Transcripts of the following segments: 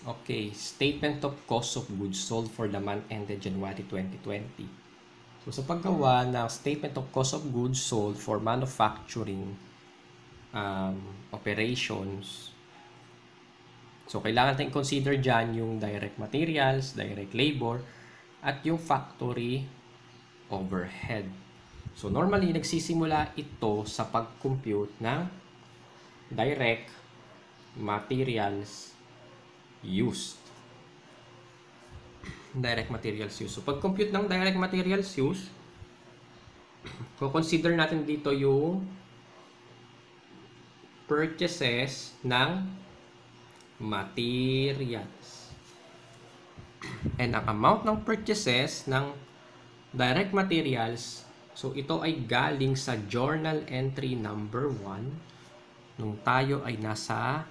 Okay, Statement of Cost of Goods Sold for the month ended January 2020. So, sa paggawa ng Statement of Cost of Goods Sold for manufacturing operations, so, kailangan tayong consider dyan yung direct materials, direct labor, at yung factory overhead. So, normally, nagsisimula ito sa pag-compute ng direct materials used. Direct materials used. So, pag-compute ng direct materials used, consider natin dito yung purchases ng materials. And ang amount ng purchases ng direct materials, so ito ay galing sa journal entry number 1 nung tayo ay nasa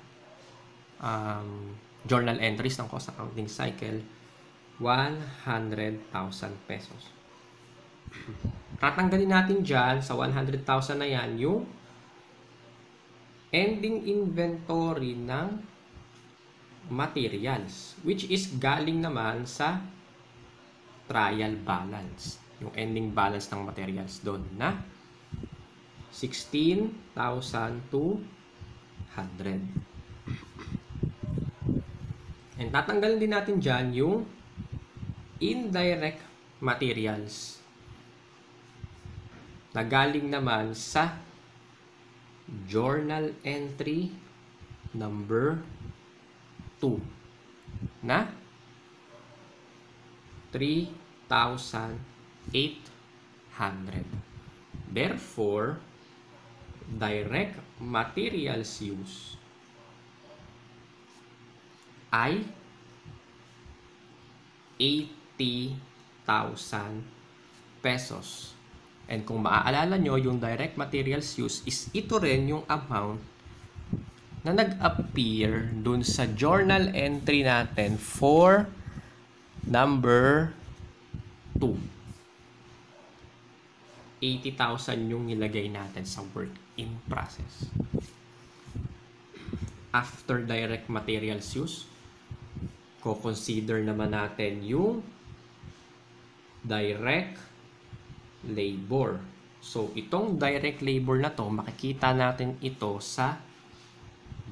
journal entries ng cost accounting cycle, 100,000 pesos. Tatanggalin natin dyan sa 100,000 na yan yung ending inventory ng materials, which is galing naman sa trial balance. Yung ending balance ng materials doon na 16,200. And tatanggalin din natin dyan yung indirect materials na galing naman sa journal entry number 2 na 3,800. Therefore, direct materials use ay 80,000 pesos. And kung maaalala nyo, yung direct materials use is ito rin yung amount na nag-appear dun sa journal entry natin for number 2. 80,000 yung nilagay natin sa work in process. After direct materials use, ko-consider naman natin yung direct labor. So, itong direct labor na to, makikita natin ito sa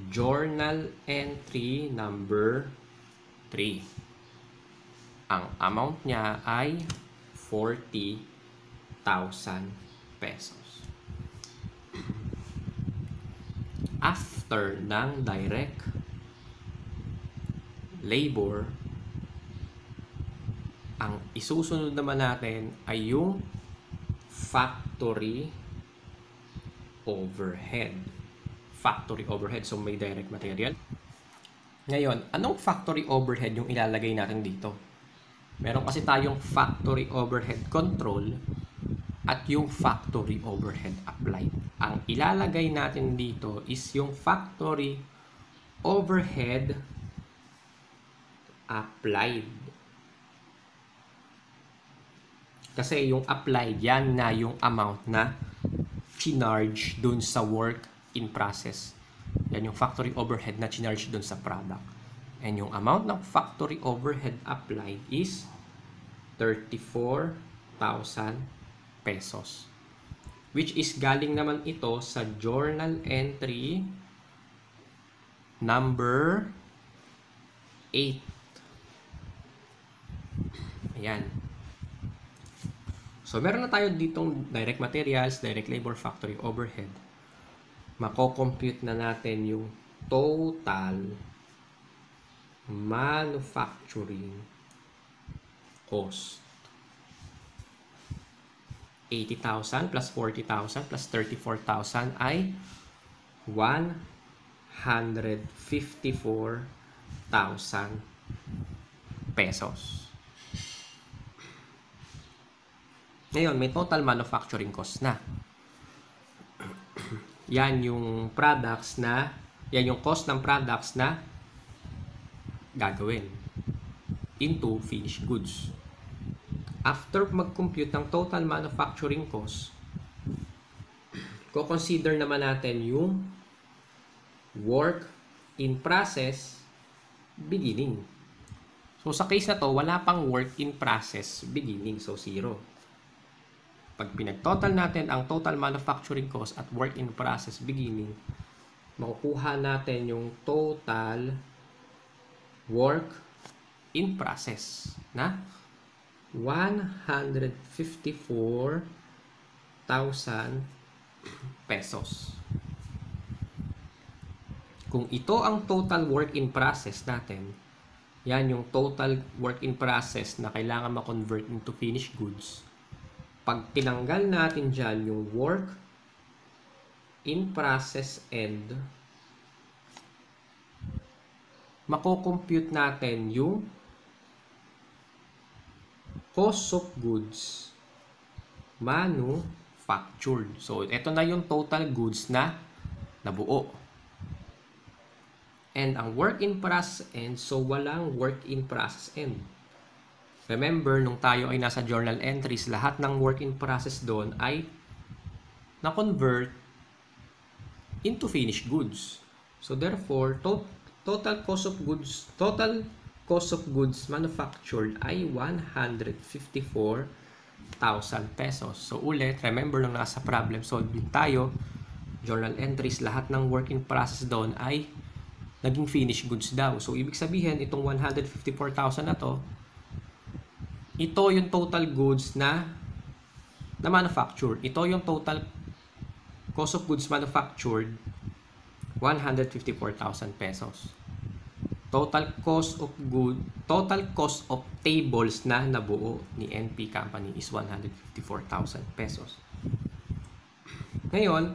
journal entry number 3. Ang amount niya ay 40,000 pesos. After ng direct labor, ang isusunod naman natin ay yung factory overhead. Factory overhead, so may direct material. Ngayon, anong factory overhead yung ilalagay natin dito? Meron kasi tayong factory overhead control at yung factory overhead applied. Ang ilalagay natin dito is yung factory overhead applied. Kasi yung applied, yan na yung amount na chinarge dun sa work in process. Yan yung factory overhead na chinarge dun sa product. And yung amount ng factory overhead applied is 34,000 pesos, which is galing naman ito sa journal entry number 8. Ayan. So, meron na tayo ditong direct materials, direct labor, factory overhead. Mako-compute na natin yung total manufacturing cost. 80,000 plus 40,000 plus 34,000 ay 154,000 pesos. Ngayon, may total manufacturing cost na. Yan yung products na, yan yung cost ng products na gagawin into finished goods. After mag-compute ng total manufacturing cost, ko-consider naman natin yung work in process beginning. So, sa case na to, wala pang work in process beginning. So, 0. Pag pinagtotal natin ang total manufacturing cost at work in process beginning, makukuha natin yung total work in process na 154,000 pesos. Kung ito ang total work in process natin, yan yung total work in process na kailangan ma-convert into finished goods. Pag tinanggal natin dyan yung work in process end, makocompute natin yung cost of goods manufactured. So, ito na yung total goods na nabuo. And ang work in process end, so walang work in process end. Remember, nung tayo ay nasa journal entries, lahat ng work in process doon ay na-convert into finished goods. So therefore, total cost of goods, total cost of goods manufactured ay 154,000 pesos. So ulit, remember nung nasa problem solving tayo, journal entries, lahat ng work in process doon ay naging finished goods daw. So ibig sabihin, itong 154,000 na to, ito yung total goods na manufactured. Ito yung total cost of goods manufactured, 154,000 pesos. Total cost of tables na nabuo ni NP Company is 154,000 pesos. Ngayon,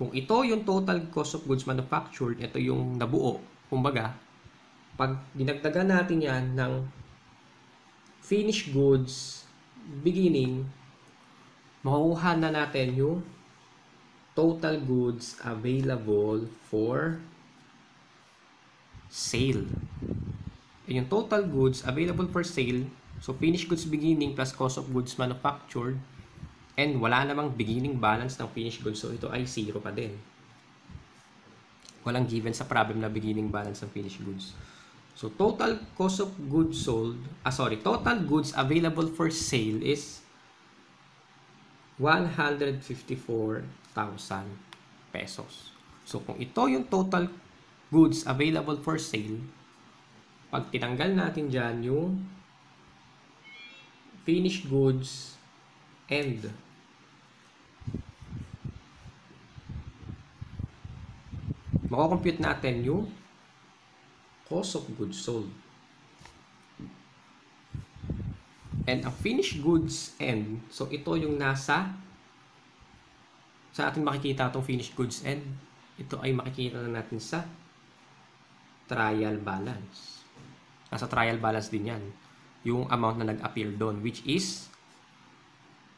kung ito yung total cost of goods manufactured, ito yung nabuo. Kumbaga, pag dinagdagan natin yan ng finished goods beginning, makukuha na natin yung total goods available for sale. And yung total goods available for sale, so finished goods beginning plus cost of goods manufactured, and wala namang beginning balance ng finished goods, so ito ay 0 pa din. Walang given sa problem na beginning balance ng finished goods. So, total cost of goods sold, total goods available for sale is 154,000 pesos. So, kung ito yung total goods available for sale, pag tinanggal natin dyan yung finished goods end, makukompute natin yung cost of goods sold. And ang finished goods end, so ito yung nasa, sa atin makikita itong finished goods end, ito ay makikita na natin sa trial balance. Nasa trial balance din yan, yung amount na nag-appear doon, which is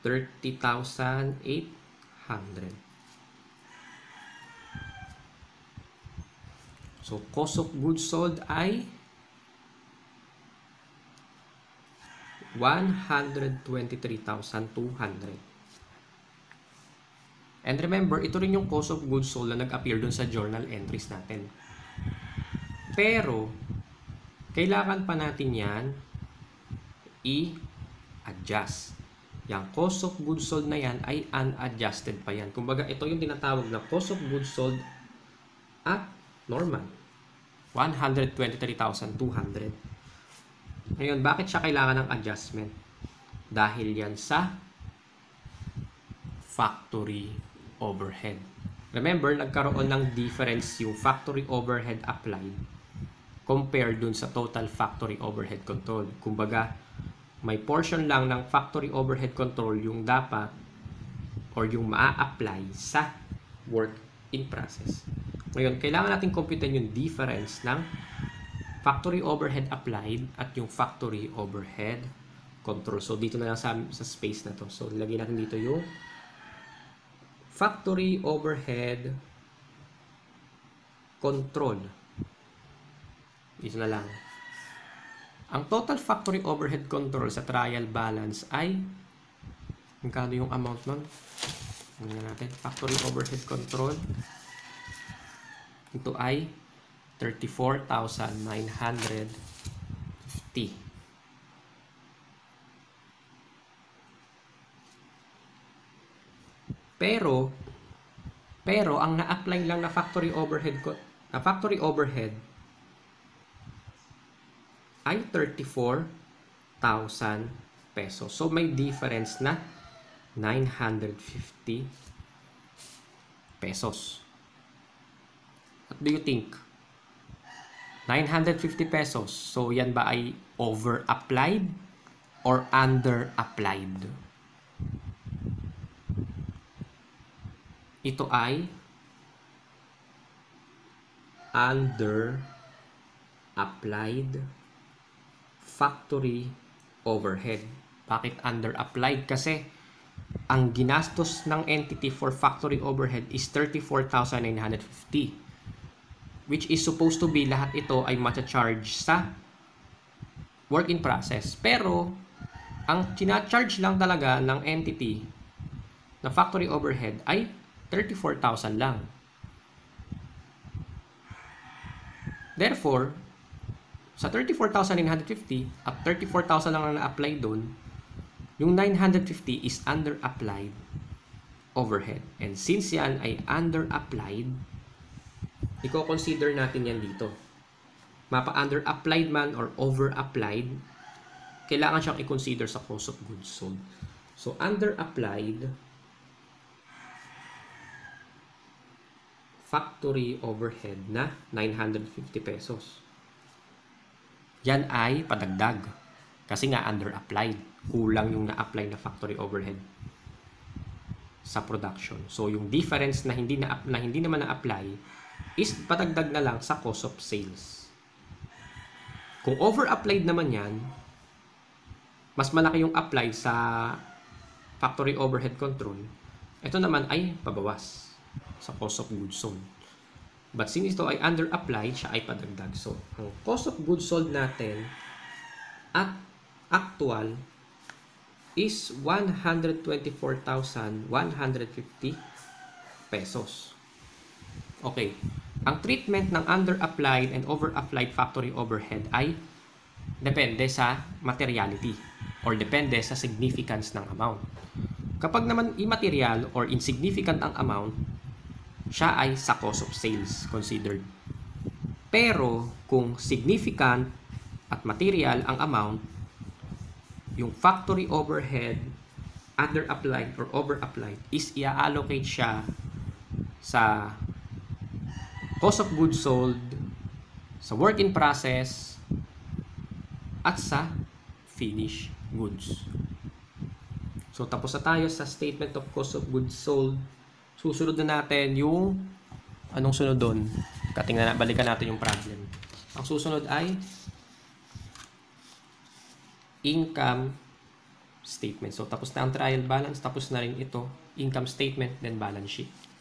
30,800. So, cost of goods sold ay 123,200. And remember, ito rin yung cost of goods sold na nag-appear dun sa journal entries natin. Pero, kailangan pa natin yan i-adjust. Yung cost of goods sold na yan ay unadjusted pa yan. Kumbaga, ito yung tinatawag na cost of goods sold at normal, 123,200. Ngayon, bakit siya kailangan ng adjustment? Dahil yan sa factory overhead. Remember, nagkaroon ng difference yung factory overhead applied compared dun sa total factory overhead control. Kumbaga, may portion lang ng factory overhead control yung dapat or yung maa-apply sa work in process. Ngayon, kailangan natin computein yung difference ng factory overhead applied at yung factory overhead control. So, dito na lang sa space na to. So, nilagay natin dito yung factory overhead control. Dito na lang. Ang total factory overhead control sa trial balance ay, magkano yung amount nun? Tingnan natin, factory overhead control. Ito ay 34,950. Pero ang na-apply lang na factory overhead ay 34,000 pesos. So may difference na 950 pesos. What do you think? 950 pesos. So yan ba ay over-applied or under-applied? Ito ay underapplied factory overhead. Bakit underapplied? Kasi ang ginastos ng entity for factory overhead is 34,950, which is supposed to be lahat ito ay ma-charge sa work in process. Pero ang tina-charge lang talaga ng entity na factory overhead ay 34,000 lang. Therefore, sa 34,950 at 34,000 lang na-apply doon, yung 950 is underapplied overhead. And since yan ay underapplied, i-consider natin yan dito. Mapa-underapplied man or overapplied, kailangan siyang i-consider sa cost of goods sold. So, underapplied factory overhead na 950 pesos. Yan ay padagdag. Kasi nga underapplied. Kulang yung na-apply na factory overhead sa production. So yung difference na hindi naman na-apply is padagdag na lang sa cost of sales. Kung over-applied naman yan, mas malaki yung apply sa factory overhead control. Ito naman ay pabawas sa cost of goods sold. But since ito ay underapplied, siya ay padagdag. So, ang cost of goods sold natin at actual is 124,150 pesos. Okay. Ang treatment ng underapplied and overapplied factory overhead ay depende sa materiality or depende sa significance ng amount. Kapag naman immaterial or insignificant ang amount, siya ay sa cost of sales considered. Pero kung significant at material ang amount, yung factory overhead, underapplied or overapplied, is i-allocate siya sa cost of goods sold, sa work in process, at sa finished goods. So tapos na tayo sa statement of cost of goods sold. Susunod na natin yung anong sunod doon. Katingnan, balikan natin yung problem. Ang susunod ay income statement. So, tapos na ang trial balance. Tapos na rin ito. Income statement, then balance sheet.